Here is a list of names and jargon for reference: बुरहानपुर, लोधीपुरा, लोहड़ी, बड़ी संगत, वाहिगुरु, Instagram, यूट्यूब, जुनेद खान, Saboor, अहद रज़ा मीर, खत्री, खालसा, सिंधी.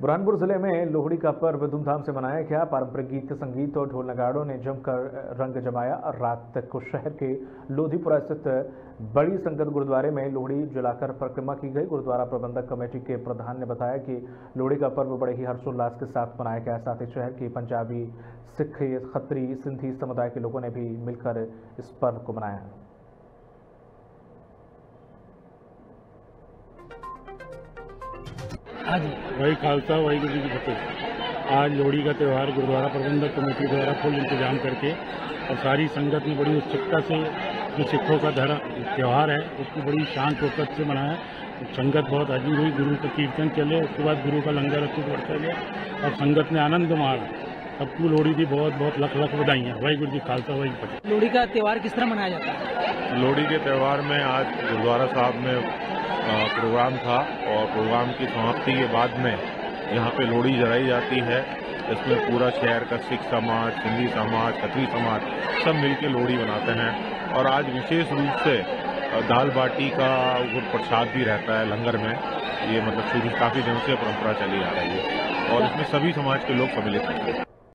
बुरहानपुर जिले में लोहड़ी का पर्व धूमधाम से मनाया गया। पारंपरिक गीत, संगीत और ढोल नगाड़ों ने जमकर रंग जमाया। रात तक को शहर के लोधीपुरा स्थित बड़ी संगत गुरुद्वारे में लोहड़ी जलाकर परिक्रमा की गई। गुरुद्वारा प्रबंधक कमेटी के प्रधान ने बताया कि लोहड़ी का पर्व बड़े ही हर्षोल्लास के साथ मनाया गया। साथ ही शहर के पंजाबी, सिख, खत्री, सिंधी समुदाय के लोगों ने भी मिलकर इस पर्व को मनाया। वही खालसा वाहिगुरु जी की फतेह। आज लोहड़ी का त्यौहार गुरुद्वारा प्रबंधक कमेटी द्वारा फुल इंतजाम करके और सारी संगत ने बड़ी उत्सुकता से जो सिखों का धर्म त्यौहार है उसको बड़ी शान शौकत से मनाया। संगत बहुत हाजिर हुई, गुरु का कीर्तन चले, उसके बाद गुरु का लंगर अटूट बढ़ता गया और संगत ने आनंद मार। सबको लोहड़ी की बहुत बहुत लख लख बधाइयाँ। वाहिगुरु जी खालसा वाहिगुरु जी की फतेह। लोहड़ी का त्यौहार किस तरह मनाया जाता है? लोहड़ी के त्यौहार में आज गुरुद्वारा साहब में प्रोग्राम था और प्रोग्राम की समाप्ति के बाद में यहाँ पे लोहड़ी जलाई जाती है। इसमें पूरा शहर का सिख समाज, सिंधी समाज, खत्री समाज सब मिलके लोहड़ी बनाते हैं। और आज विशेष रूप से दाल बाटी का प्रसाद भी रहता है लंगर में। ये मतलब शुरू काफ़ी दिनों से परंपरा चली आ रही है और इसमें सभी समाज के लोग सम्मिलित होते हैं।